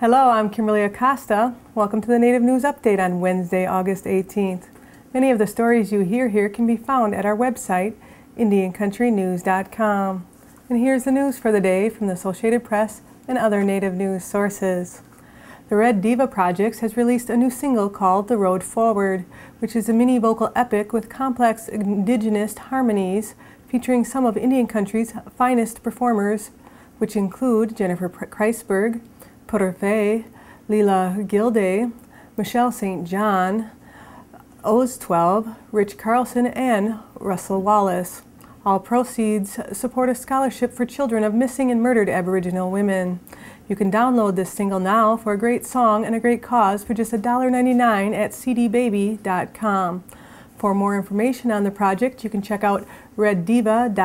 Hello, I'm Kimberly Acosta. Welcome to the Native News Update on Wednesday, August 18th. Many of the stories you hear here can be found at our website, IndianCountryNews.com. And here's the news for the day from the Associated Press and other Native news sources. The Red Diva Projects has released a new single called The Road Forward, which is a mini-vocal epic with complex indigenous harmonies featuring some of Indian Country's finest performers, which include Jennifer Pre-Kreisberg, Purfay, Lila Gilday, Michelle St. John, Oz12, Rich Carlson, and Russell Wallace. All proceeds support a scholarship for children of missing and murdered Aboriginal women. You can download this single now for a great song and a great cause for just $1.99 at cdbaby.com. For more information on the project, you can check out reddiva.ca.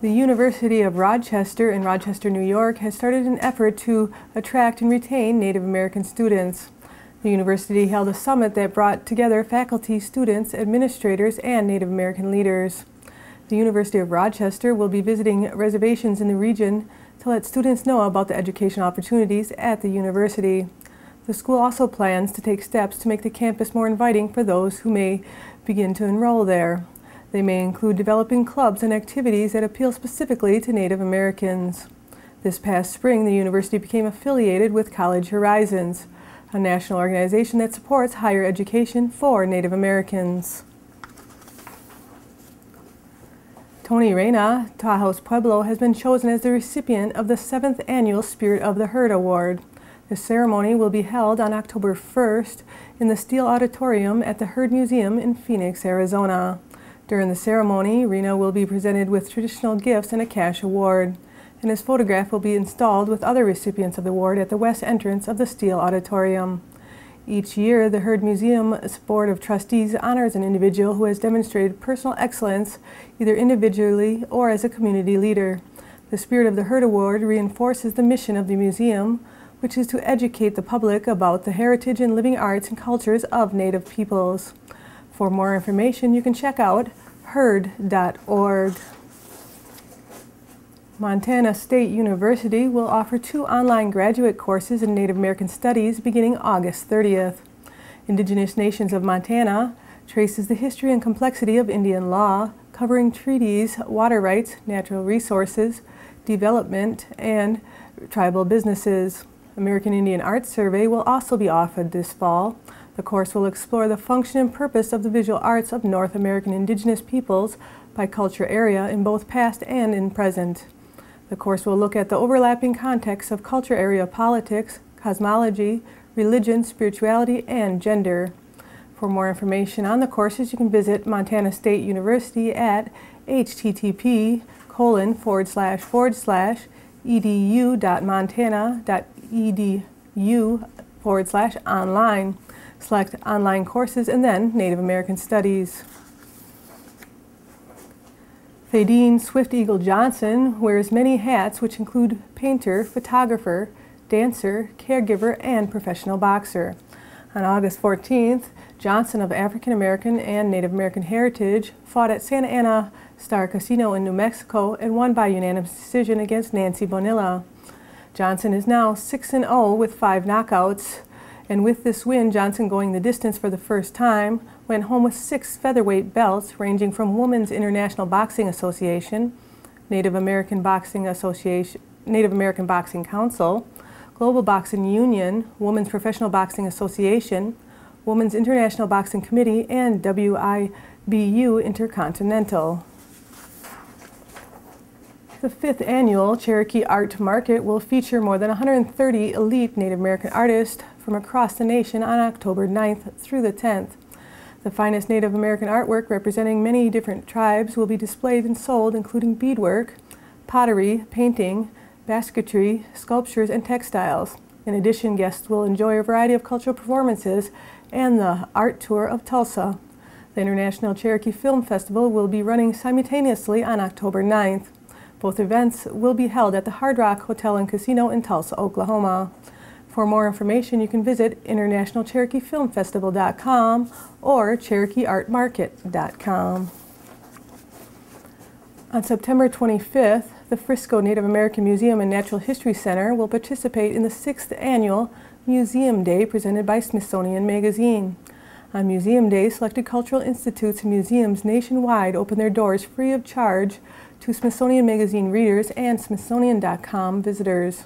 The University of Rochester in Rochester, New York has started an effort to attract and retain Native American students. The university held a summit that brought together faculty, students, administrators, and Native American leaders. The University of Rochester will be visiting reservations in the region to let students know about the educational opportunities at the university. The school also plans to take steps to make the campus more inviting for those who may begin to enroll there. They may include developing clubs and activities that appeal specifically to Native Americans. This past spring, the university became affiliated with College Horizons, a national organization that supports higher education for Native Americans. Tony Reyna, Taos Pueblo, has been chosen as the recipient of the 7th annual Spirit of the Heard Award. The ceremony will be held on October 1st in the Steele Auditorium at the Heard Museum in Phoenix, Arizona. During the ceremony, Reyna will be presented with traditional gifts and a cash award, and his photograph will be installed with other recipients of the award at the west entrance of the Steele Auditorium. Each year, the Heard Museum's Board of Trustees honors an individual who has demonstrated personal excellence, either individually or as a community leader. The Spirit of the Heard Award reinforces the mission of the museum, which is to educate the public about the heritage and living arts and cultures of Native peoples. For more information, you can check out herd.org. Montana State University will offer 2 online graduate courses in Native American Studies beginning August 30th. Indigenous Nations of Montana traces the history and complexity of Indian law, covering treaties, water rights, natural resources, development, and tribal businesses. American Indian Arts Survey will also be offered this fall. The course will explore the function and purpose of the visual arts of North American indigenous peoples by culture area in both past and in present. The course will look at the overlapping contexts of culture area politics, cosmology, religion, spirituality, and gender. For more information on the courses, you can visit Montana State University at http://edu.montana.edu/online. Select online courses and then Native American Studies. Thaddine Swift Eagle Johnson wears many hats, which include painter, photographer, dancer, caregiver, and professional boxer. On August 14th, Johnson, of African American and Native American heritage, fought at Santa Ana Star Casino in New Mexico and won by unanimous decision against Nancy Bonilla. Johnson is now 6-0 with 5 knockouts. And with this win, Johnson, going the distance for the first time, went home with 6 featherweight belts ranging from Women's International Boxing Association, Native American Boxing Council, Global Boxing Union, Women's Professional Boxing Association, Women's International Boxing Committee, and WIBU Intercontinental. The 5th annual Cherokee Art Market will feature more than 130 elite Native American artists from across the nation on October 9th through the 10th. The finest Native American artwork representing many different tribes will be displayed and sold, including beadwork, pottery, painting, basketry, sculptures, and textiles. In addition, guests will enjoy a variety of cultural performances and the art tour of Tulsa. The International Cherokee Film Festival will be running simultaneously on October 9th. Both events will be held at the Hard Rock Hotel and Casino in Tulsa, Oklahoma. For more information, you can visit internationalcherokeefilmfestival.com or cherokeeartmarket.com. On September 25th, The Frisco Native American Museum and Natural History Center will participate in the 6th annual Museum Day presented by Smithsonian Magazine. On Museum Day, selected cultural institutes and museums nationwide open their doors free of charge to Smithsonian Magazine readers and Smithsonian.com visitors.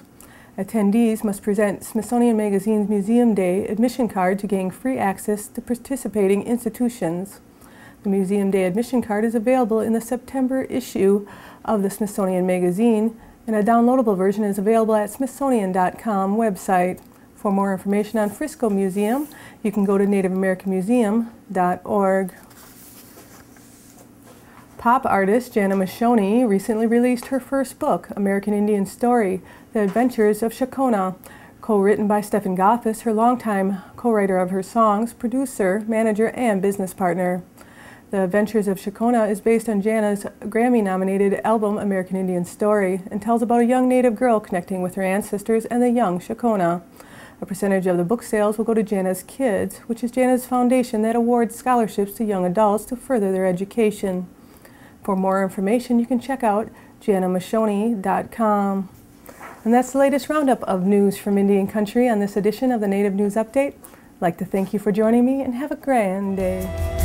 Attendees must present Smithsonian Magazine's Museum Day admission card to gain free access to participating institutions. The Museum Day admission card is available in the September issue of the Smithsonian Magazine, and a downloadable version is available at Smithsonian.com website. For more information on Frisco Museum, you can go to nativeamericanmuseum.org. Pop artist Jana Moscione recently released her first book, American Indian Story, The Adventures of Shakona, co-written by Stephen Goffis, her longtime co-writer of her songs, producer, manager, and business partner. The Adventures of Shakona is based on Jana's Grammy-nominated album, American Indian Story, and tells about a young Native girl connecting with her ancestors and the young Shakona. A percentage of the book sales will go to Jana's Kids, which is Jana's foundation that awards scholarships to young adults to further their education. For more information, you can check out janamoscione.com. And that's the latest roundup of news from Indian Country on this edition of the Native News Update. I'd like to thank you for joining me, and have a grand day.